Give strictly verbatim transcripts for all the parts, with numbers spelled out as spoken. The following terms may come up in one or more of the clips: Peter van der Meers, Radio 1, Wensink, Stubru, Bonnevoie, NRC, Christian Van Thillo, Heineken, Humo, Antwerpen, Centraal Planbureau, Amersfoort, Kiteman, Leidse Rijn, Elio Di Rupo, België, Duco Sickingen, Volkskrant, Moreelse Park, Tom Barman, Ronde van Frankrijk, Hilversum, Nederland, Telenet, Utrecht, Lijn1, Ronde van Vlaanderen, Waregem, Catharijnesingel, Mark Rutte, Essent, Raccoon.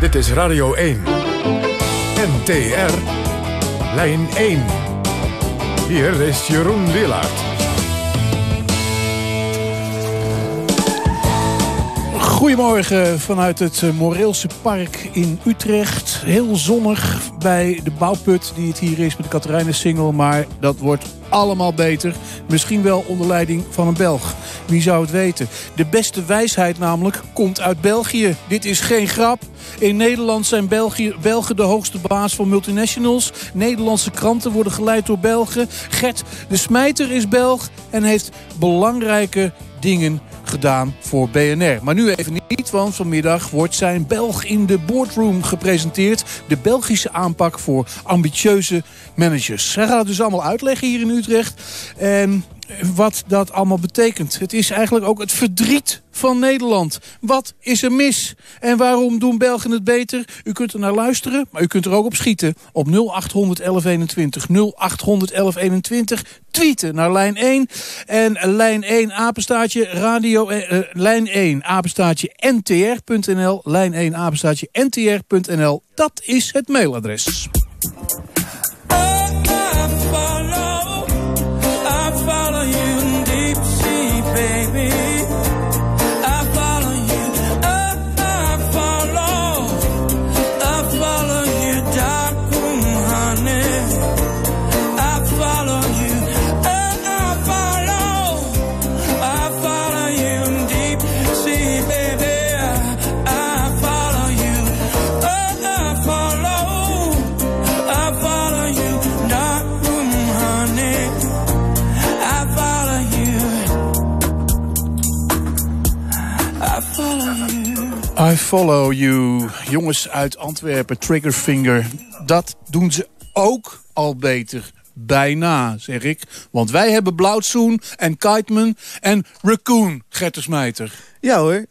Dit is Radio één. N T R. Lijn één. Hier is Jeroen Wielaert. Goedemorgen vanuit het Moreelse Park in Utrecht. Heel zonnig bij de bouwput die het hier is met de Catharijnesingel. Maar dat wordt allemaal beter. Misschien wel onder leiding van een Belg. Wie zou het weten? De beste wijsheid namelijk komt uit België. Dit is geen grap. In Nederland zijn België, Belgen de hoogste baas van multinationals. Nederlandse kranten worden geleid door Belgen. Gerd De Smyter is Belg en heeft belangrijke dingen gedaan voor B N R. Maar nu even niet, want vanmiddag wordt zijn Belg in de boardroom gepresenteerd. De Belgische aanpak voor ambitieuze managers. Hij gaat het dus allemaal uitleggen hier in Utrecht. En wat dat allemaal betekent. Het is eigenlijk ook het verdriet van Nederland. Wat is er mis? En waarom doen Belgen het beter? U kunt er naar luisteren, maar u kunt er ook op schieten. Op nul acht honderd elf eenentwintig. nul acht honderd elf eenentwintig. Tweeten naar Lijn één. En Lijn één apenstaartje radio... Eh, Lijn één apenstaartje N T R punt N L. Lijn één apenstaartje N T R punt N L. Dat is het mailadres. I follow you. Jongens uit Antwerpen, Triggerfinger. Dat doen ze ook al beter. Bijna, zeg ik. Want wij hebben Blaudzun en Kiteman en Raccoon, Gerd De Smyter. Ja hoor,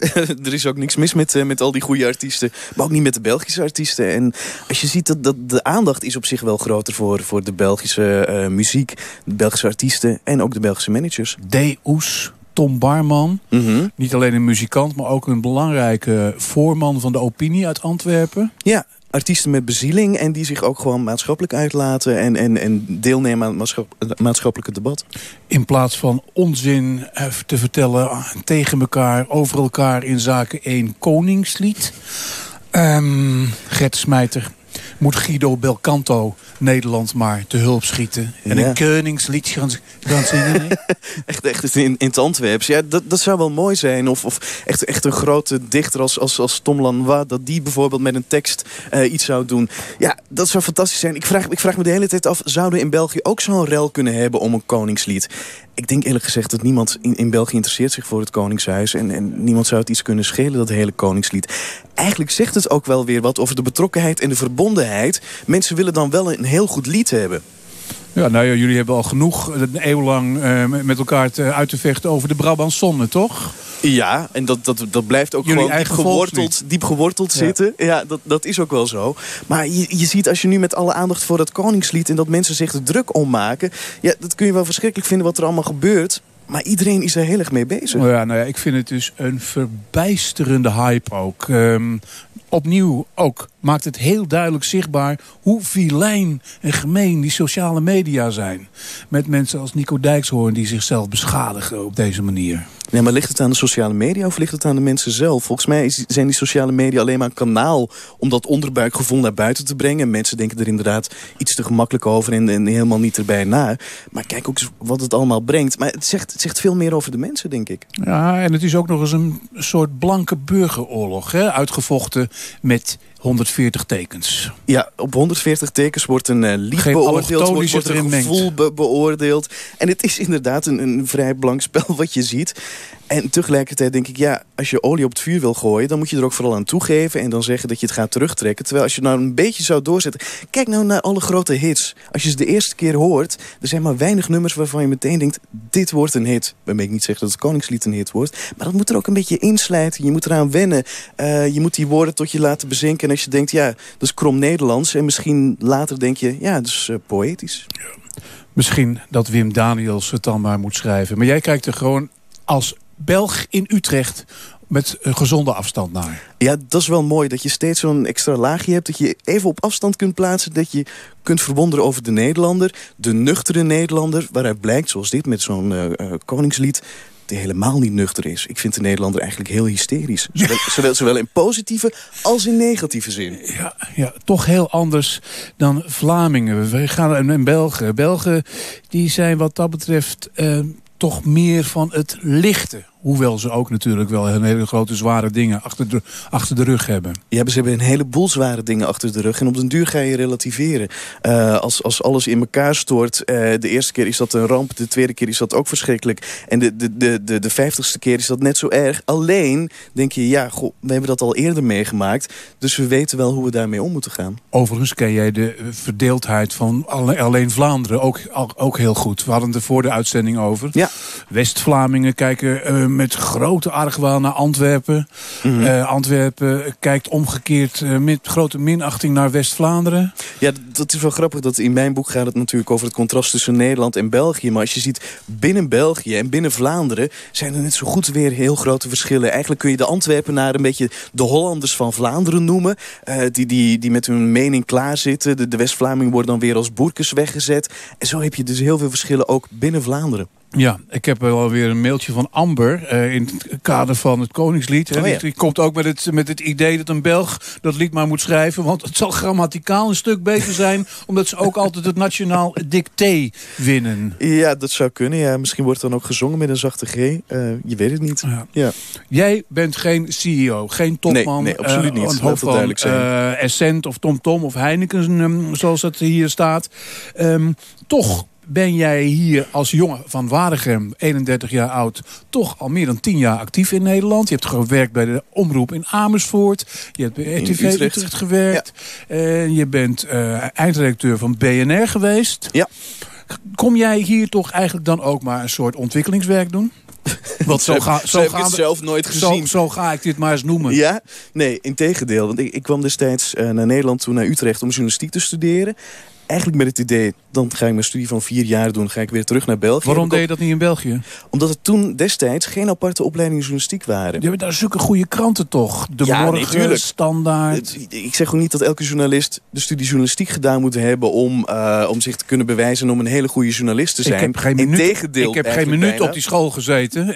er is ook niks mis met, uh, met al die goede artiesten. Maar ook niet met de Belgische artiesten. En als je ziet dat, dat de aandacht is op zich wel groter voor, voor de Belgische uh, muziek, de Belgische artiesten en ook de Belgische managers. Deus. Tom Barman, mm-hmm. Niet alleen een muzikant, maar ook een belangrijke voorman van de opinie uit Antwerpen. Ja, artiesten met bezieling en die zich ook gewoon maatschappelijk uitlaten en, en, en deelnemen aan het maatschapp- maatschappelijke debat. In plaats van onzin te vertellen tegen elkaar, over elkaar in zaken één koningslied. Um, Gerd De Smyter. Moet Guido Belcanto Nederland maar te hulp schieten. En ja. Een koningslied gaan, gaan zingen. Nee? echt, echt in, in het Antwerps. Ja, dat, dat zou wel mooi zijn. Of, of echt, echt een grote dichter als, als, als Tom Lanoye. Dat die bijvoorbeeld met een tekst uh, iets zou doen. Ja, dat zou fantastisch zijn. Ik vraag, ik vraag me de hele tijd af. Zouden we in België ook zo'n rel kunnen hebben om een koningslied? Ik denk eerlijk gezegd dat niemand in, in België interesseert zich voor het koningshuis. En, en niemand zou het iets kunnen schelen, dat hele koningslied. Eigenlijk zegt het ook wel weer wat over de betrokkenheid en de verbondenheid. Mensen willen dan wel een heel goed lied hebben. Ja, nou ja, jullie hebben al genoeg een eeuw lang uh, met elkaar te, uit te vechten over de Brabantsonne, toch? Ja, en dat, dat, dat blijft ook jullie gewoon diep geworteld, diep geworteld ja. zitten. Ja, dat, dat is ook wel zo. Maar je, je ziet als je nu met alle aandacht voor dat koningslied en dat mensen zich er druk om maken. Ja, dat kun je wel verschrikkelijk vinden wat er allemaal gebeurt. Maar iedereen is er heel erg mee bezig. Oh ja, nou ja, ik vind het dus een verbijsterende hype ook. Um, opnieuw ook maakt het heel duidelijk zichtbaar hoe vilijn en gemeen die sociale media zijn. Met mensen als Nico Dijkshoorn die zichzelf beschadigen op deze manier. Nee, maar ligt het aan de sociale media of ligt het aan de mensen zelf? Volgens mij is, zijn die sociale media alleen maar een kanaal om dat onderbuikgevoel naar buiten te brengen. Mensen denken er inderdaad iets te gemakkelijk over en, en helemaal niet erbij na. Maar kijk ook eens wat het allemaal brengt. Maar het zegt, het zegt veel meer over de mensen, denk ik. Ja, en het is ook nog eens een soort blanke burgeroorlog, hè? Uitgevochten met honderdveertig tekens. Ja, op honderdveertig tekens wordt een uh, lied Geen beoordeeld, wordt, wordt een gevoel be- beoordeeld. En het is inderdaad een, een vrij blank spel wat je ziet. En tegelijkertijd denk ik, ja, als je olie op het vuur wil gooien, dan moet je er ook vooral aan toegeven en dan zeggen dat je het gaat terugtrekken. Terwijl als je nou een beetje zou doorzetten, kijk nou naar alle grote hits. Als je ze de eerste keer hoort, er zijn maar weinig nummers waarvan je meteen denkt, dit wordt een hit. Waarmee ik niet zeg dat het koningslied een hit wordt, maar dat moet er ook een beetje inslijten. Je moet eraan wennen. Uh, je moet die woorden tot je laten bezinken. En als je denkt, ja, dat is krom Nederlands. En misschien later denk je, ja, dat is uh, poëtisch. Ja. Misschien dat Wim Daniëls het dan maar moet schrijven. Maar jij kijkt er gewoon als Belg in Utrecht met een gezonde afstand naar. Ja, dat is wel mooi, dat je steeds zo'n extra laagje hebt, dat je even op afstand kunt plaatsen, dat je kunt verwonderen over de Nederlander, de nuchtere Nederlander, waaruit blijkt, zoals dit met zo'n uh, koningslied, die helemaal niet nuchter is. Ik vind de Nederlander eigenlijk heel hysterisch. Zowel, zowel, zowel in positieve als in negatieve zin. Ja, ja, toch heel anders dan Vlamingen. We gaan naar Belgen. Belgen die zijn wat dat betreft eh, toch meer van het lichte. Hoewel ze ook natuurlijk wel een hele grote zware dingen achter de, achter de rug hebben. Ja, ze hebben een heleboel zware dingen achter de rug. En op den duur ga je relativeren. Uh, als, als alles in elkaar stort. Uh, de eerste keer is dat een ramp. De tweede keer is dat ook verschrikkelijk. En de, de, de, de, de vijftigste keer is dat net zo erg. Alleen denk je, ja, goh, we hebben dat al eerder meegemaakt. Dus we weten wel hoe we daarmee om moeten gaan. Overigens ken jij de verdeeldheid van alleen Vlaanderen ook, ook heel goed. We hadden het er voor de uitzending over. Ja. West-Vlamingen kijken... Uh, met grote argwaan naar Antwerpen. Mm-hmm. Uh, Antwerpen kijkt omgekeerd uh, met grote minachting naar West-Vlaanderen. Ja, dat is wel grappig. Dat in mijn boek gaat het natuurlijk over het contrast tussen Nederland en België. Maar als je ziet, binnen België en binnen Vlaanderen zijn er net zo goed weer heel grote verschillen. Eigenlijk kun je de Antwerpenaren een beetje de Hollanders van Vlaanderen noemen. Uh, die, die, die met hun mening klaar zitten. De, de West-Vlamingen worden dan weer als boerkes weggezet. En zo heb je dus heel veel verschillen ook binnen Vlaanderen. Ja, ik heb wel weer een mailtje van Amber uh, in het kader van het Koningslied. Hè. Oh, ja. Die komt ook met het, met het idee dat een Belg dat lied maar moet schrijven. Want het zal grammaticaal een stuk beter zijn. Omdat ze ook altijd het nationaal dicté winnen. Ja, dat zou kunnen. Ja. Misschien wordt dan ook gezongen met een zachte G. Uh, je weet het niet. Ja. Ja. Jij bent geen C E O, geen topman. Nee, nee, absoluut niet. Uh, hoofd van uh, Essent of TomTom of Heineken, um, zoals dat hier staat. Um, toch... ben jij hier als jongen van Waregem, eenendertig jaar oud... toch al meer dan tien jaar actief in Nederland. Je hebt gewerkt bij de omroep in Amersfoort. Je hebt bij R T V Utrecht. Utrecht gewerkt. Ja. Uh, je bent uh, eindredacteur van B N R geweest. Ja. Kom jij hier toch eigenlijk dan ook maar een soort ontwikkelingswerk doen? Want zo, ga, zo, zo heb ik het zelf nooit gezien. Zo, zo ga ik dit maar eens noemen. Ja? Nee, integendeel. Want ik, ik kwam destijds uh, naar Nederland, toen naar Utrecht... om journalistiek te studeren. Eigenlijk met het idee, dan ga ik mijn studie van vier jaar doen... ga ik weer terug naar België. Waarom deed je dat niet in België? Omdat er toen destijds geen aparte opleidingen journalistiek waren. Ja, maar daar zulke goede kranten toch? De ja, Morgen, nee, Standaard. Ik zeg ook niet dat elke journalist de studie journalistiek gedaan moet hebben... om, uh, om zich te kunnen bewijzen en om een hele goede journalist te zijn. Ik heb geen minuut, Integendeel, ik heb geen minuut bijna. op die school gezeten. En,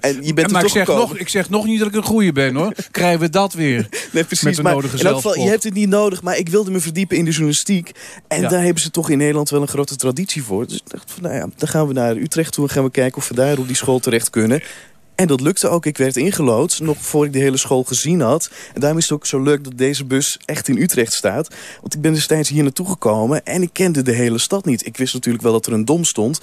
en je bent en, maar ik zeg, nog, ik zeg nog niet dat ik een goeie ben, hoor. Krijgen we dat weer? Nee, precies. Met de maar nodige in elk geval, je hebt het niet nodig, maar ik wilde me verdiepen in de journalistiek... En ja. daar hebben ze toch in Nederland wel een grote traditie voor. Dus ik dacht van, nou ja, dan gaan we naar Utrecht toe... en gaan we kijken of we daar op die school terecht kunnen. En dat lukte ook. Ik werd ingelood, nog voor ik de hele school gezien had. En daarom is het ook zo leuk dat deze bus echt in Utrecht staat. Want ik ben destijds hier naartoe gekomen en ik kende de hele stad niet. Ik wist natuurlijk wel dat er een dom stond.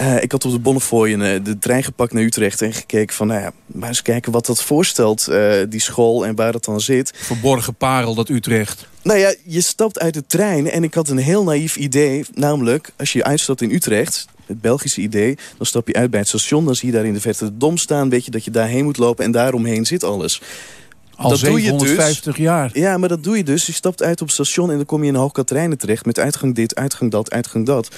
Uh, ik had op de Bonnevoie uh, de trein gepakt naar Utrecht en gekeken van... nou ja, maar eens kijken wat dat voorstelt, uh, die school en waar dat dan zit. Verborgen parel, dat Utrecht. Nou ja, je stapt uit de trein en ik had een heel naïef idee. Namelijk, als je uitstapt in Utrecht... het Belgische idee, dan stap je uit bij het station... dan zie je daar in de verte de Dom staan, weet je dat je daarheen moet lopen... en daaromheen zit alles. Al dat zevenhonderdvijftig doe je dus, jaar. Ja, maar dat doe je dus. Je stapt uit op het station en dan kom je in Hoog Catharijne terecht... met uitgang dit, uitgang dat, uitgang dat.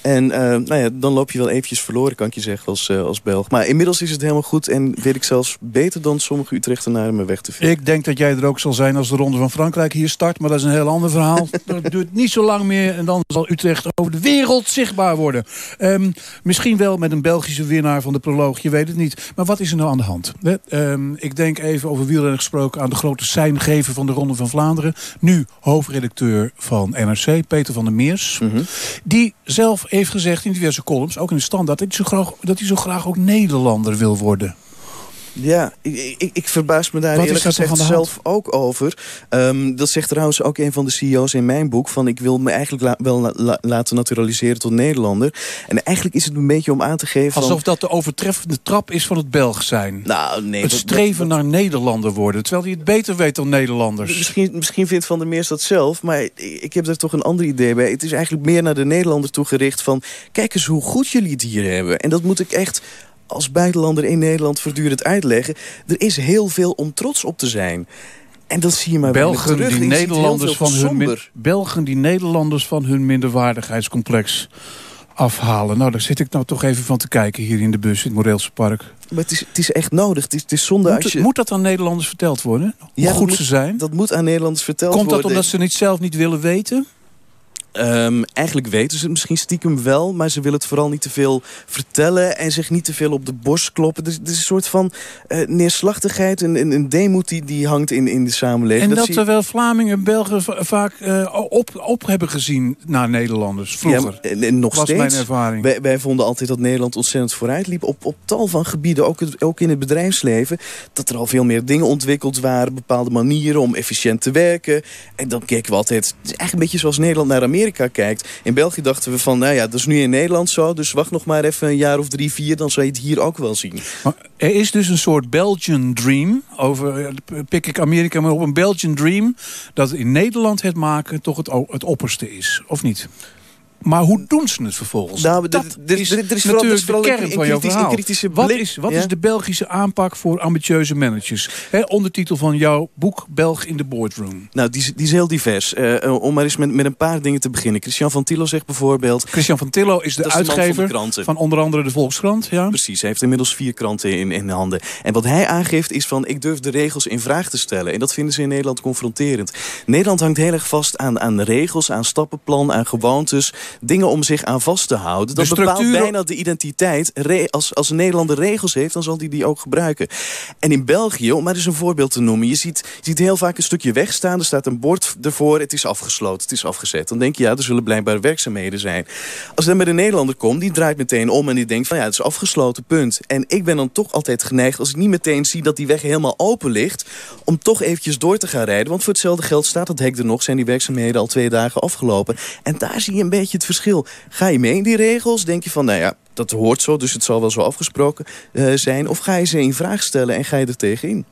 En uh, nou ja, dan loop je wel eventjes verloren, kan ik je zeggen, als, uh, als Belg. Maar inmiddels is het helemaal goed en weet ik zelfs beter... dan sommige Utrechtenaren me weg te vinden. Ik denk dat jij er ook zal zijn als de Ronde van Frankrijk hier start... maar dat is een heel ander verhaal. Dat duurt niet zo lang meer en dan zal Utrecht over de wereld zichtbaar worden. Um, misschien wel met een Belgische winnaar van de proloog, je weet het niet. Maar wat is er nou aan de hand? Um, ik denk even over wielrennen gesproken... aan de grote seingever van de Ronde van Vlaanderen. Nu hoofdredacteur van N R C, Peter van der Meers. Mm-hmm. Die zelf... heeft gezegd in diverse columns, ook in de Standaard... dat hij zo graag, dat hij zo graag ook Nederlander wil worden. Ja, ik, ik, ik verbaas me daar Wat eerlijk gezegd zelf ook over. Um, dat zegt trouwens ook een van de C E O's in mijn boek... van ik wil me eigenlijk la, wel la, la, laten naturaliseren tot Nederlander. En eigenlijk is het een beetje om aan te geven... alsof van, dat de overtreffende trap is van het Belg zijn. Nou, nee, het dat, streven dat, dat, naar Nederlander worden. Terwijl hij het beter weet dan Nederlanders. Misschien, misschien vindt Van der Meers dat zelf. Maar ik heb daar toch een ander idee bij. Het is eigenlijk meer naar de Nederlander toe gericht van... kijk eens hoe goed jullie het hier hebben. En dat moet ik echt... als buitenlander in Nederland voortdurend uitleggen... er is heel veel om trots op te zijn. En dat zie je maar Belgen terug. Die Nederlanders van hun min- Belgen die Nederlanders van hun minderwaardigheidscomplex afhalen. Nou, daar zit ik nou toch even van te kijken hier in de bus in het Moreelse Park. Maar het is, het is echt nodig. Het is, het is zonde moet, als je... Moet dat aan Nederlanders verteld worden? Hoe ja, goed moet, ze zijn? Dat moet aan Nederlanders verteld worden. Komt dat worden, omdat ze het zelf niet willen weten? Um, eigenlijk weten ze het misschien stiekem wel, maar ze willen het vooral niet te veel vertellen en zich niet te veel op de borst kloppen. Er, er is een soort van uh, neerslachtigheid, een, een, een demoed die, die hangt in, in de samenleving. En dat, dat zie... terwijl Vlamingen en Belgen v- vaak uh, op, op hebben gezien naar Nederlanders vroeger. Ja, en, en nog was steeds. Mijn ervaring. Wij, wij vonden altijd dat Nederland ontzettend vooruit liep op, op tal van gebieden, ook, het, ook in het bedrijfsleven, dat er al veel meer dingen ontwikkeld waren, bepaalde manieren om efficiënt te werken. En dan keken we altijd, het is eigenlijk een beetje zoals Nederland naar Amerika kijkt. In België dachten we van, nou ja, dat is nu in Nederland zo, dus wacht nog maar even een jaar of drie, vier, dan zal je het hier ook wel zien. Maar er is dus een soort Belgian dream, over pik ik Amerika maar op, een Belgian dream, dat in Nederland het maken toch het, het opperste is, of niet? Maar hoe doen ze het vervolgens? Nou, dat d- d- is, d- d- is natuurlijk de kern van jouw verhaal. Wat, is, wat ja? is de Belgische aanpak voor ambitieuze managers? He, ondertitel van jouw boek Belg in de boardroom. Nou, die, die is heel divers. Uh, om maar eens met, met een paar dingen te beginnen. Christian Van Thillo zegt bijvoorbeeld... Christian Van Thillo is de uitgever van, de van onder andere de Volkskrant. Ja? Precies, hij heeft inmiddels vier kranten in, in handen. En wat hij aangeeft is van, ik durf de regels in vraag te stellen. En dat vinden ze in Nederland confronterend. Nederland hangt heel erg vast aan, aan regels, aan stappenplan, aan gewoontes, dingen om zich aan vast te houden. Dat structuur... bepaalt bijna de identiteit. Re- als, als een Nederlander regels heeft, dan zal hij die, die ook gebruiken. En in België, om maar eens een voorbeeld te noemen, je ziet, je ziet heel vaak een stukje weg staan. Er staat een bord ervoor, het is afgesloten, het is afgezet. Dan denk je, ja, er zullen blijkbaar werkzaamheden zijn. Als dan met een Nederlander komt, die draait meteen om en die denkt van, ja, het is afgesloten, punt. En ik ben dan toch altijd geneigd, als ik niet meteen zie dat die weg helemaal open ligt, om toch eventjes door te gaan rijden. Want voor hetzelfde geld staat dat hek er nog, zijn die werkzaamheden al twee dagen afgelopen. En daar zie je een beetje het verschil. Ga je mee in die regels? Denk je van, nou ja, dat hoort zo, dus het zal wel zo afgesproken uh, zijn. Of ga je ze in vraag stellen en ga je er tegenin?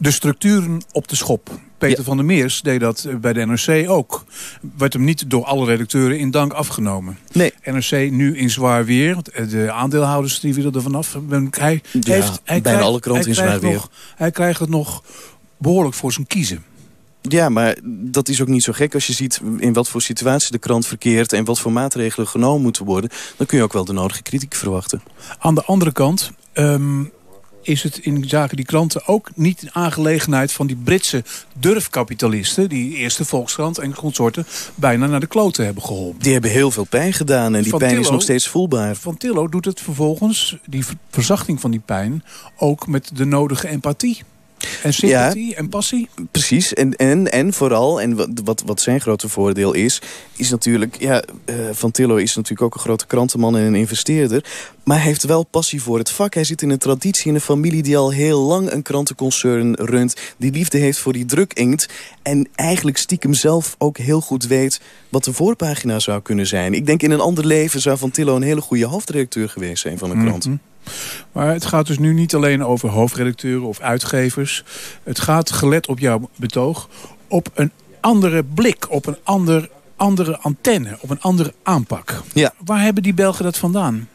De structuren op de schop. Peter ja. van der Meers deed dat bij de N R C ook. Werd hem niet door alle redacteuren in dank afgenomen. Nee. N R C nu in zwaar weer. Want de aandeelhouders die willen er vanaf. Hij, ja, heeft, hij bijna alle kranten in zwaar weer. Nog, hij krijgt het nog behoorlijk voor zijn kiezen. Ja, maar dat is ook niet zo gek. Als je ziet in wat voor situatie de krant verkeert en wat voor maatregelen genomen moeten worden, dan kun je ook wel de nodige kritiek verwachten. Aan de andere kant um, is het in zaken die kranten ook niet een aangelegenheid van die Britse durfkapitalisten, die eerste Volkskrant en consorten bijna naar de kloten hebben geholpen. Die hebben heel veel pijn gedaan en die Van pijn Thillo, is nog steeds voelbaar. Van Thillo doet het vervolgens, die verzachting van die pijn, ook met de nodige empathie. En sympathie, ja, en passie. Precies, en, en, en vooral, en wat, wat zijn grote voordeel is, is natuurlijk, ja, uh, Van Thillo is natuurlijk ook een grote krantenman en een investeerder, maar hij heeft wel passie voor het vak. Hij zit in een traditie, in een familie die al heel lang een krantenconcern runt, die liefde heeft voor die drukinkt en eigenlijk stiekem zelf ook heel goed weet wat de voorpagina zou kunnen zijn. Ik denk in een ander leven zou Van Thillo een hele goede hoofdredacteur geweest zijn van een krant. Mm-hmm. Maar het gaat dus nu niet alleen over hoofdredacteuren of uitgevers. Het gaat, gelet op jouw betoog, op een andere blik, op een ander, andere antenne, op een andere aanpak. Ja. Waar hebben die Belgen dat vandaan?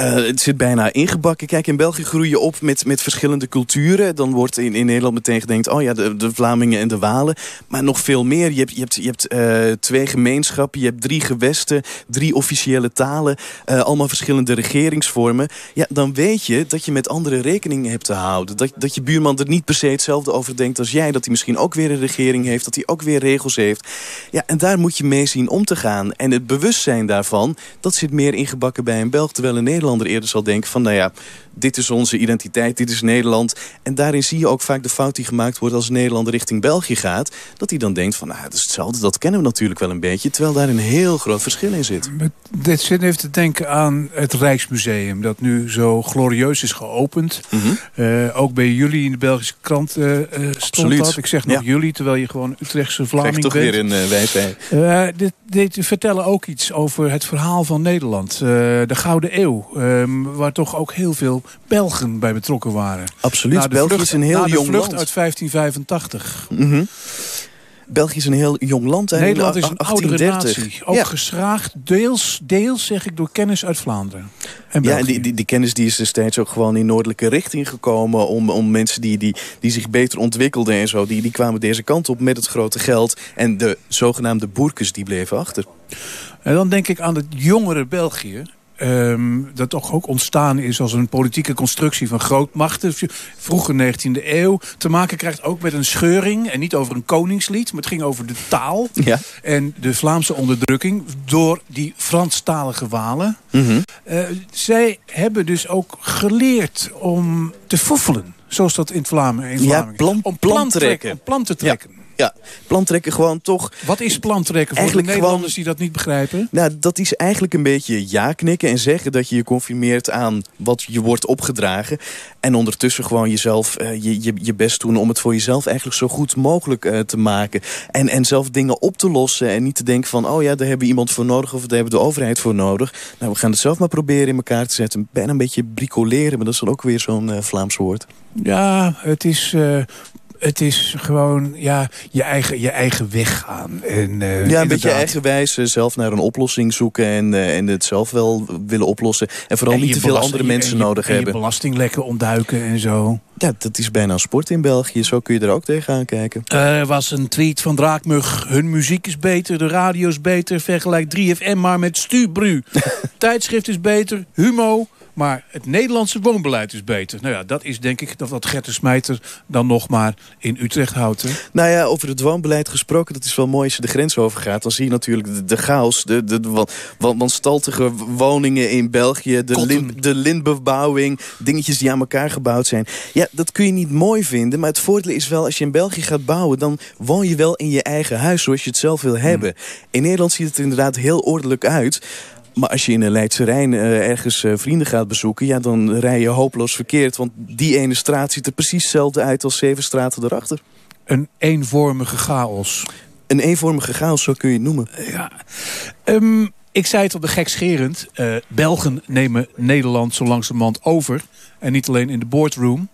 Uh, het zit bijna ingebakken. Kijk, in België groei je op met, met verschillende culturen. Dan wordt in, in Nederland meteen gedenkt, oh ja, de, de Vlamingen en de Walen. Maar nog veel meer. Je hebt, je hebt, je hebt uh, twee gemeenschappen, je hebt drie gewesten, drie officiële talen. Uh, allemaal verschillende regeringsvormen. Ja, dan weet je dat je met andere rekening hebt te houden. Dat, dat je buurman er niet per se hetzelfde over denkt als jij. Dat hij misschien ook weer een regering heeft, dat hij ook weer regels heeft. Ja, en daar moet je mee zien om te gaan. En het bewustzijn daarvan, dat zit meer ingebakken bij een Belg, terwijl in Nederland eerder zal denken van, nou ja, dit is onze identiteit, dit is Nederland. En daarin zie je ook vaak de fout die gemaakt wordt als Nederland richting België gaat, dat hij dan denkt van, nou, dat is hetzelfde, dat kennen we natuurlijk wel een beetje, terwijl daar een heel groot verschil in zit. Met dit zin heeft te denken aan het Rijksmuseum, dat nu zo glorieus is geopend. Mm-hmm. Uh, ook bij jullie in de Belgische krant uh, stond dat. Ik zeg nog ja. jullie, terwijl je gewoon Utrechtse Vlaming bent. Krijg toch bent. weer een uh, wijsheid. Uh, dit, dit vertellen ook iets over het verhaal van Nederland. Uh, de Gouden Eeuw. Um, waar toch ook heel veel Belgen bij betrokken waren. Absoluut, België is een heel jong land. Na de vlucht uit vijftien vijfentachtig. Mm-hmm. België is een heel jong land. En Nederland is een achttien dertig. Oude natie. Ook ja. geschraagd, deels, deels zeg ik, door kennis uit Vlaanderen. En ja, en die, die, die kennis die is destijds ook gewoon in noordelijke richting gekomen. Om, om mensen die, die, die zich beter ontwikkelden en zo. Die, die kwamen deze kant op met het grote geld. En de zogenaamde boerkes die bleven achter. En dan denk ik aan het jongere België. Um, dat toch ook ontstaan is als een politieke constructie van grootmachten. Vroege negentiende eeuw. Te maken krijgt ook met een scheuring. En niet over een koningslied, maar het ging over de taal. Ja. En de Vlaamse onderdrukking door die Franstalige Walen. Mm-hmm. Uh, zij hebben dus ook geleerd om te foefelen. Zoals dat in Vlaanderen. In Vlaanderen. Ja, plan, om plan, plan te trekken. Om plan te trekken. Ja. Ja, plantrekken gewoon toch... Wat is plantrekken voor de Nederlanders die dat niet begrijpen? Nou, dat is eigenlijk een beetje ja knikken en zeggen dat je je conformeert aan wat je wordt opgedragen. En ondertussen gewoon jezelf, uh, je, je, je best doen om het voor jezelf eigenlijk zo goed mogelijk uh, te maken. En, en zelf dingen op te lossen en niet te denken van, oh ja, daar hebben we iemand voor nodig of daar hebben we de overheid voor nodig. Nou, we gaan het zelf maar proberen in elkaar te zetten. Bijna een beetje bricoleren, maar dat is dan ook weer zo'n uh, Vlaams woord. Ja, het is... Uh... Het is gewoon ja, je, eigen, je eigen weg gaan. En, uh, ja, een inderdaad. beetje eigenwijs. Zelf naar een oplossing zoeken. En, uh, en het zelf wel willen oplossen. En vooral en niet te veel andere mensen je, nodig en hebben. En je belastinglekken ontduiken en zo. Ja, dat is bijna een sport in België. Zo kun je er ook tegenaan kijken. Er uh, was een tweet van Draakmug. Hun muziek is beter, de radio is beter. Vergelijk drie F M maar met Stubru. Tijdschrift is beter, Humo. Maar het Nederlandse woonbeleid is beter. Nou ja, dat is denk ik dat wat Gerd De Smyter dan nog maar in Utrecht houdt. Hè? Nou ja, over het woonbeleid gesproken, dat is wel mooi als je de grens overgaat. Dan zie je natuurlijk de, de chaos, de, de, de wanstaltige woningen in België. De, lin, de lintbebouwing, dingetjes die aan elkaar gebouwd zijn. Ja, dat kun je niet mooi vinden. Maar het voordeel is wel, als je in België gaat bouwen, dan woon je wel in je eigen huis zoals je het zelf wil hebben. Hmm. In Nederland ziet het er inderdaad heel ordelijk uit. Maar als je in de Leidse Rijn uh, ergens uh, vrienden gaat bezoeken... ja, dan rij je hopeloos verkeerd. Want die ene straat ziet er precies hetzelfde uit als zeven straten erachter. Een eenvormige chaos. Een eenvormige chaos, zo kun je het noemen. Ja. Um, ik zei het op de gekscherend. Uh, Belgen nemen Nederland zo langzamerhand over. En niet alleen in de boardroom.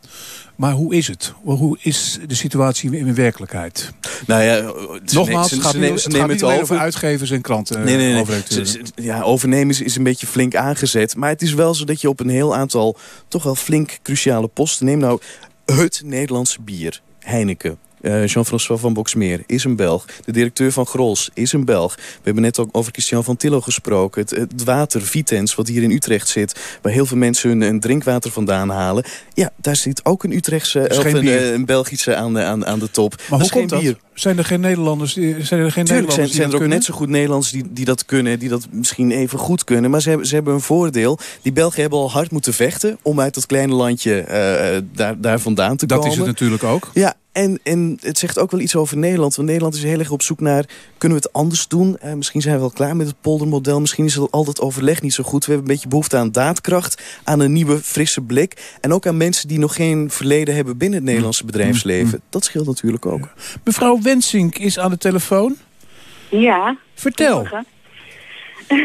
Maar hoe is het? Hoe is de situatie in de werkelijkheid? Nou ja, nogmaals, het gaat niet alleen over uitgevers en kranten. Nee, nee, nee. Ze, ze, ja, overnemen is, is een beetje flink aangezet. Maar het is wel zo dat je op een heel aantal toch wel flink cruciale posten... neem nou het Nederlandse bier, Heineken... Uh, Jean-François van Boxmeer is een Belg. De directeur van Grols is een Belg. We hebben net ook over Christian Van Thillo gesproken. Het, het water, Vitens, wat hier in Utrecht zit... waar heel veel mensen hun, hun drinkwater vandaan halen. Ja, daar zit ook een Utrechtse, of een, een Belgische aan, aan, aan de top. Maar dat hoe komt dat? Bier. Zijn er geen Nederlanders die, zijn er geen Tuurlijk, Nederlanders zijn, die zijn er ook kunnen? Net zo goed Nederlanders die, die dat kunnen, die dat misschien even goed kunnen. Maar ze hebben, ze hebben een voordeel. Die Belgen hebben al hard moeten vechten om uit dat kleine landje uh, daar, daar vandaan te dat komen. Dat is het natuurlijk ook. Ja. En, en het zegt ook wel iets over Nederland. Want Nederland is heel erg op zoek naar... kunnen we het anders doen? Uh, misschien zijn we wel klaar met het poldermodel. Misschien is al dat overleg niet zo goed. We hebben een beetje behoefte aan daadkracht. Aan een nieuwe, frisse blik. En ook aan mensen die nog geen verleden hebben... binnen het Nederlandse bedrijfsleven. Dat scheelt natuurlijk ook. Ja. Mevrouw Wensink is aan de telefoon. Ja. Vertel.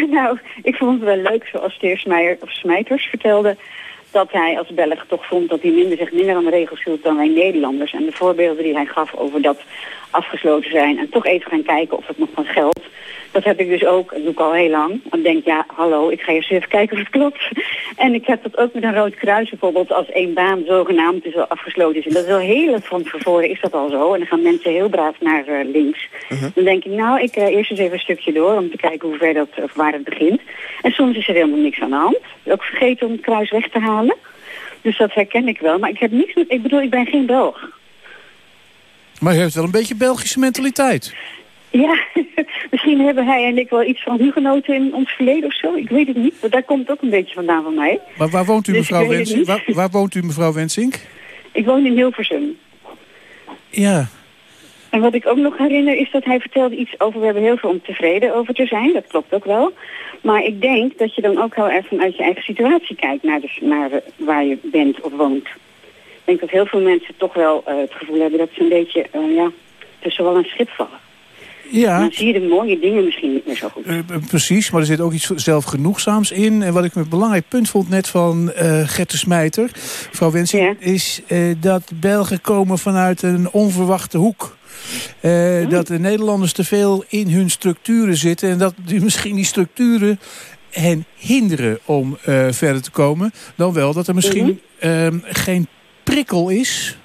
Nou, ik vond het wel leuk zoals de heer Smyter, of Smyters vertelde... dat hij als Belg toch vond dat hij minder zich minder aan de regels hield dan wij Nederlanders. En de voorbeelden die hij gaf over dat afgesloten zijn... en toch even gaan kijken of het nog van geldt. Dat heb ik dus ook, dat doe ik al heel lang. Dan denk ik, ja, hallo, ik ga eens even kijken of het klopt. En ik heb dat ook met een rood kruis bijvoorbeeld... als één baan zogenaamd dus al afgesloten is. En dat is al heel van tevoren is dat al zo. En dan gaan mensen heel braaf naar uh, links. Uh-huh. Dan denk ik, nou, ik uh, eerst eens even een stukje door... om te kijken hoe ver dat, of waar het begint. En soms is er helemaal niks aan de hand. Ook vergeten om het kruis weg te halen. Dus dat herken ik wel. Maar ik heb niks met, ik bedoel, ik ben geen Belg. Maar u heeft wel een beetje Belgische mentaliteit. Ja, misschien hebben hij en ik wel iets van hugenoten in ons verleden of zo. Ik weet het niet, maar daar komt het ook een beetje vandaan van mij. Maar waar woont u, dus mevrouw Wensink? Waar, waar woont u, mevrouw Wensink? Ik woon in Hilversum. Ja. En wat ik ook nog herinner is dat hij vertelde iets over... we hebben heel veel om tevreden over te zijn, dat klopt ook wel. Maar ik denk dat je dan ook heel erg vanuit je eigen situatie kijkt... naar, de, naar de, waar je bent of woont. Ik denk dat heel veel mensen toch wel uh, het gevoel hebben... dat ze een beetje uh, ja, tussen wal en schip vallen. Ja. Dan zie je de mooie dingen misschien niet meer zo goed. Uh, precies, maar er zit ook iets zelfgenoegzaams in. En wat ik een belangrijk punt vond net van uh, Gerd De Smyter, mevrouw Wensing, ja. is uh, dat Belgen komen vanuit een onverwachte hoek. Uh, oh. Dat de Nederlanders te veel in hun structuren zitten en dat die, misschien die structuren hen hinderen om uh, verder te komen. Dan wel dat er misschien mm-hmm. uh, geen prikkel is.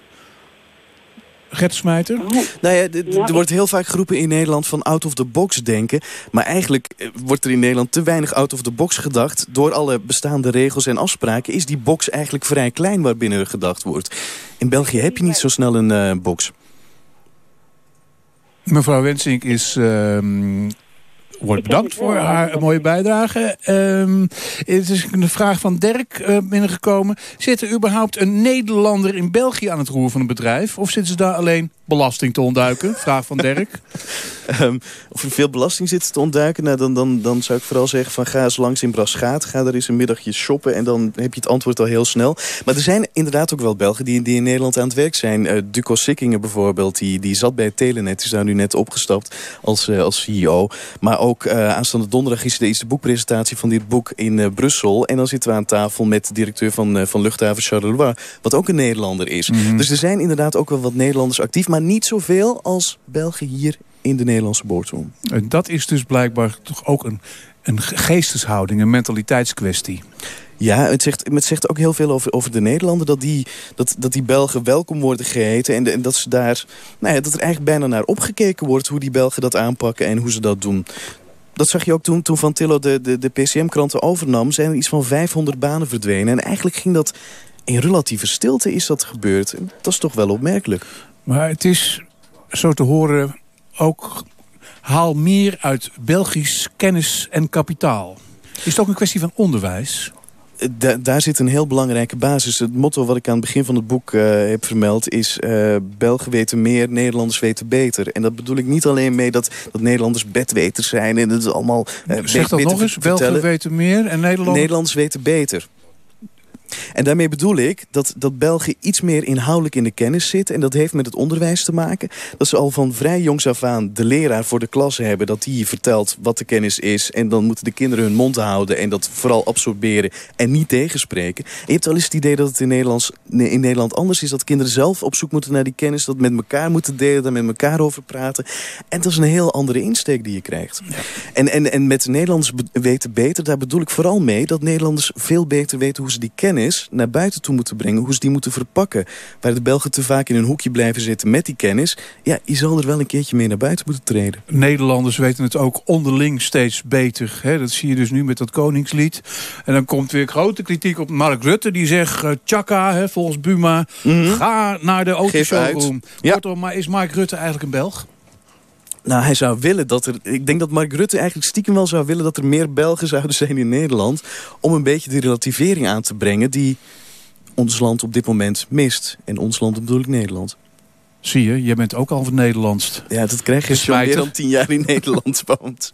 Gert Smyter? Oh. Nou ja, d- d- er wordt heel vaak geroepen in Nederland van out-of-the-box denken. Maar eigenlijk eh, wordt er in Nederland te weinig out-of-the-box gedacht. Door alle bestaande regels en afspraken is die box eigenlijk vrij klein waarbinnen er gedacht wordt. In België heb je niet zo snel een uh, box. Mevrouw Wensink is... Uh, Wordt bedankt voor haar mooie bijdrage. Um, het is een vraag van Dirk uh, binnengekomen. Zit er überhaupt een Nederlander in België aan het roer van een bedrijf? Of zitten ze daar alleen belasting te ontduiken? Vraag van Dirk. um, of er veel belasting zit te ontduiken? Nou, dan, dan, dan zou ik vooral zeggen van ga eens langs in Braschaat. Ga daar eens een middagje shoppen en dan heb je het antwoord al heel snel. Maar er zijn inderdaad ook wel Belgen die, die in Nederland aan het werk zijn. Uh, Duco Sickingen bijvoorbeeld, die, die zat bij Telenet. Die is daar nu net opgestapt als, uh, als C E O. Maar ook uh, aanstaande donderdag is er iets de boekpresentatie van dit boek in uh, Brussel. En dan zitten we aan tafel met de directeur van, uh, van Luchthaven Charleroi, wat ook een Nederlander is. Mm-hmm. Dus er zijn inderdaad ook wel wat Nederlanders actief, maar niet zoveel als België hier in de Nederlandse boardroom. En dat is dus blijkbaar toch ook een, een geesteshouding, een mentaliteitskwestie. Ja, het zegt, het zegt ook heel veel over, over de Nederlanden. Dat die, dat, dat die Belgen welkom worden geheten. En, de, en dat ze daar, nou ja, dat er eigenlijk bijna naar opgekeken wordt hoe die Belgen dat aanpakken en hoe ze dat doen. Dat zag je ook toen, toen Van Thillo de, de, de P C M-kranten overnam. Zijn er iets van vijfhonderd banen verdwenen. En eigenlijk ging dat in relatieve stilte is dat gebeurd. En dat is toch wel opmerkelijk. Maar het is, zo te horen, ook haal meer uit Belgisch kennis en kapitaal. Is het ook een kwestie van onderwijs? Da- daar zit een heel belangrijke basis. Het motto wat ik aan het begin van het boek uh, heb vermeld is... Uh, Belgen weten meer, Nederlanders weten beter. En dat bedoel ik niet alleen mee dat, dat Nederlanders bedweters zijn... en dat is allemaal... Uh, zeg dat nog eens, Belgen weten meer en Nederlanders... Nederlanders weten beter. En daarmee bedoel ik dat, dat België iets meer inhoudelijk in de kennis zit. En dat heeft met het onderwijs te maken. Dat ze al van vrij jongs af aan de leraar voor de klas hebben. Dat die vertelt wat de kennis is. En dan moeten de kinderen hun mond houden. En dat vooral absorberen en niet tegenspreken. En je hebt wel eens het idee dat het in, Nederlands, in Nederland anders is. Dat kinderen zelf op zoek moeten naar die kennis. Dat met elkaar moeten delen. Daar met elkaar over praten. En dat is een heel andere insteek die je krijgt. En, en, en met Nederlanders weten beter. Daar bedoel ik vooral mee dat Nederlanders veel beter weten hoe ze die kennis naar buiten toe moeten brengen, hoe ze die moeten verpakken. Waar de Belgen te vaak in een hoekje blijven zitten met die kennis. Ja, je zal er wel een keertje mee naar buiten moeten treden. Nederlanders weten het ook onderling steeds beter. Hè? Dat zie je dus nu met dat Koningslied. En dan komt weer grote kritiek op Mark Rutte. Die zegt, uh, tjaka, hè, volgens Buma, mm-hmm. ga naar de autoshowroom. Ja. Kortom, maar is Mark Rutte eigenlijk een Belg? Nou, hij zou willen dat er... Ik denk dat Mark Rutte eigenlijk stiekem wel zou willen... dat er meer Belgen zouden zijn in Nederland... om een beetje de relativering aan te brengen... die ons land op dit moment mist. En ons land bedoel ik Nederland. Zie je, jij bent ook al van Nederlands. Ja, dat krijg je als je meer dan tien jaar in Nederland woont.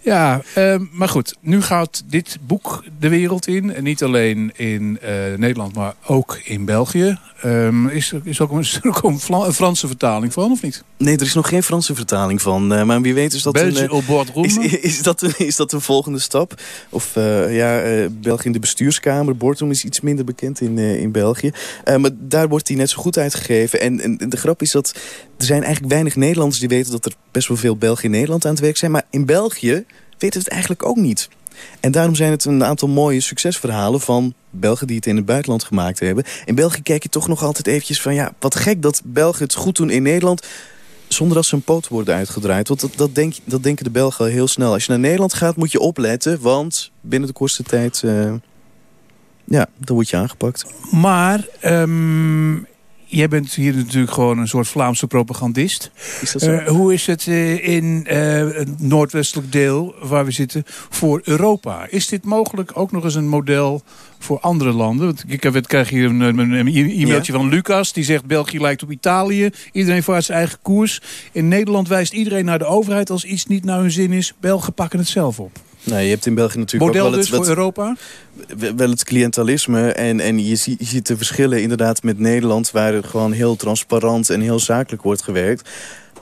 Ja, uh, maar goed. Nu gaat dit boek de wereld in. En niet alleen in uh, Nederland, maar ook in België. Um, is, er, is, er ook een, is er ook een Franse vertaling van, of niet? Nee, er is nog geen Franse vertaling van. Uh, maar wie weet is dat België een... Uh, op is, is, dat een is dat een volgende stap? Of uh, ja, uh, België in de bestuurskamer. Boardroom is iets minder bekend in, uh, in België. Uh, maar daar wordt die net zo goed uitgegeven. En, en de grap is dat er zijn eigenlijk weinig Nederlanders die weten... dat er best wel veel Belgen in Nederland aan het werk zijn. Maar in België weten het eigenlijk ook niet. En daarom zijn het een aantal mooie succesverhalen van Belgen die het in het buitenland gemaakt hebben. In België kijk je toch nog altijd eventjes van... ja, wat gek dat Belgen het goed doen in Nederland... zonder dat ze een poot worden uitgedraaid. Want dat, dat, denk, dat denken de Belgen al heel snel. Als je naar Nederland gaat moet je opletten, want binnen de kortste tijd... Uh, ja, dan word je aangepakt. Maar... Um... Jij bent hier natuurlijk gewoon een soort Vlaamse propagandist. Is dat zo? Uh, hoe is het uh, in uh, het noordwestelijk deel waar we zitten voor Europa? Is dit mogelijk ook nog eens een model voor andere landen? Want ik, ik krijg hier een, een, een e-mailtje ja. van Lucas. Die zegt België lijkt op Italië. Iedereen vaart zijn eigen koers. In Nederland wijst iedereen naar de overheid als iets niet naar hun zin is. Belgen pakken het zelf op. Nou, je hebt in België natuurlijk model ook wel, dus het, wat, voor Europa? wel het cliëntalisme. En, en je, zie, je ziet de verschillen inderdaad met Nederland... waar het gewoon heel transparant en heel zakelijk wordt gewerkt.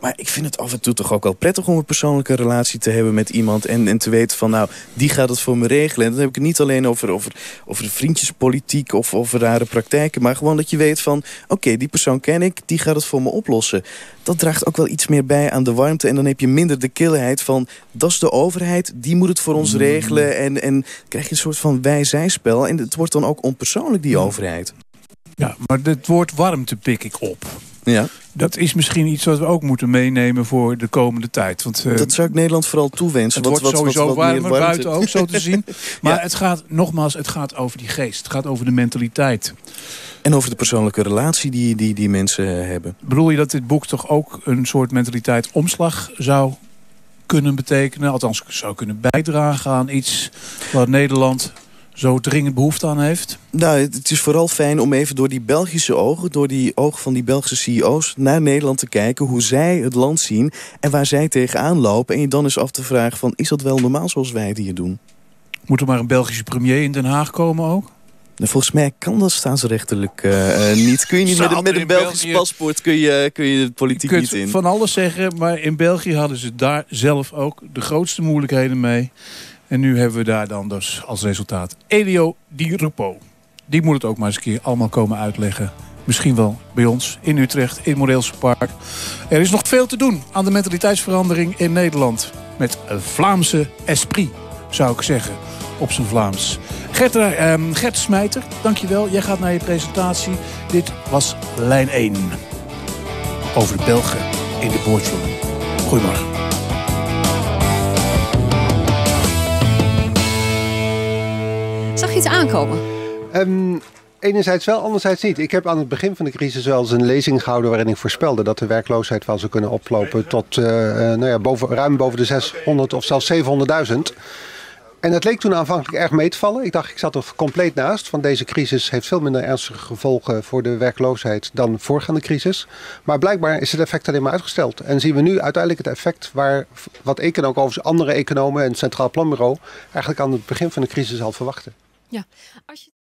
Maar ik vind het af en toe toch ook wel prettig om een persoonlijke relatie te hebben met iemand. En, en te weten van, nou, die gaat het voor me regelen. En dan heb ik het niet alleen over, over, over vriendjespolitiek of over rare praktijken. Maar gewoon dat je weet van, oké, okay, die persoon ken ik, die gaat het voor me oplossen. Dat draagt ook wel iets meer bij aan de warmte. En dan heb je minder de kilheid van, dat is de overheid, die moet het voor ons regelen. En, en krijg je een soort van wij-zij-spel. En het wordt dan ook onpersoonlijk, die overheid. Ja, maar het woord warmte pik ik op. Ja. Dat is misschien iets wat we ook moeten meenemen voor de komende tijd. Want, uh, dat zou ik Nederland vooral toewensen. Het wat, wordt wat, sowieso wat, wat warmer, buiten ook, zo te zien. Maar ja. het gaat, nogmaals, het gaat over die geest. Het gaat over de mentaliteit. En over de persoonlijke relatie die, die, die mensen hebben. Bedoel je dat dit boek toch ook een soort mentaliteitsomslag zou kunnen betekenen? Althans, zou kunnen bijdragen aan iets waar Nederland zo dringend behoefte aan heeft? Nou, het is vooral fijn om even door die Belgische ogen, door die ogen van die Belgische C E O's, naar Nederland te kijken, hoe zij het land zien en waar zij tegenaan lopen. En je dan eens af te vragen van, is dat wel normaal zoals wij het hier doen? Moet er maar een Belgische premier in Den Haag komen ook? Nou, volgens mij kan dat staatsrechtelijk uh, niet. Kun je niet met een, met een Belgisch België, paspoort kun je, kun je de politiek je niet in. Je kunt van alles zeggen, maar in België hadden ze daar zelf ook de grootste moeilijkheden mee. En nu hebben we daar dan dus als resultaat Elio Di Rupo. Die moet het ook maar eens een keer allemaal komen uitleggen. Misschien wel bij ons in Utrecht, in Moreelse Park. Er is nog veel te doen aan de mentaliteitsverandering in Nederland. Met een Vlaamse esprit, zou ik zeggen, op zijn Vlaams. Gerd, eh, Gerd De Smyter, dankjewel. Jij gaat naar je presentatie. Dit was Lijn één. Over de Belgen in de boardroom. Goedemorgen. Zag je iets aankomen? Um, enerzijds wel, anderzijds niet. Ik heb aan het begin van de crisis wel eens een lezing gehouden waarin ik voorspelde dat de werkloosheid wel zou kunnen oplopen tot uh, uh, nou ja, boven, ruim boven de zeshonderd of zelfs zevenhonderdduizend. En dat leek toen aanvankelijk erg mee te vallen. Ik dacht, ik zat er compleet naast. Want deze crisis heeft veel minder ernstige gevolgen voor de werkloosheid dan voorgaande crisis. Maar blijkbaar is het effect alleen maar uitgesteld. En zien we nu uiteindelijk het effect waar wat ik en ook overigens andere economen en het Centraal Planbureau eigenlijk aan het begin van de crisis al verwachten. Ja, als je